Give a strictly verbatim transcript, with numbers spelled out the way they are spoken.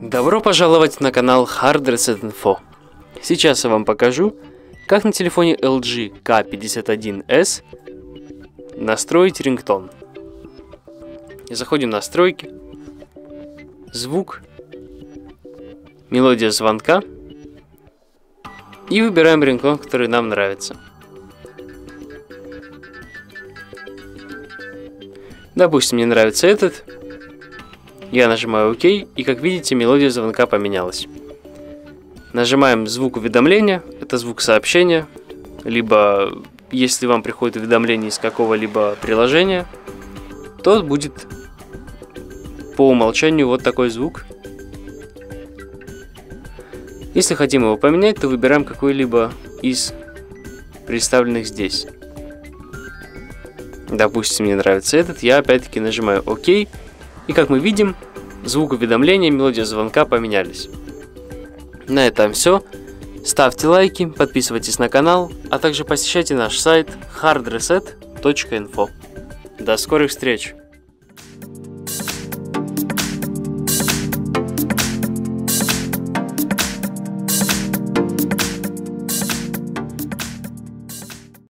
Добро пожаловать на канал Hard Reset Info. Сейчас я вам покажу, как на телефоне эл джи ка пятьдесят один эс настроить рингтон. Заходим в настройки, звук, мелодия звонка и выбираем рингтон, который нам нравится. Допустим, мне нравится этот. Я нажимаю ОК, и как видите, мелодия звонка поменялась. Нажимаем звук уведомления, это звук сообщения, либо если вам приходит уведомление из какого-либо приложения, то будет по умолчанию вот такой звук. Если хотим его поменять, то выбираем какой-либо из представленных здесь. Допустим, мне нравится этот, я опять-таки нажимаю ОК, и как мы видим, звук уведомления и мелодия звонка поменялись. На этом все. Ставьте лайки, подписывайтесь на канал, а также посещайте наш сайт hard reset точка info. До скорых встреч!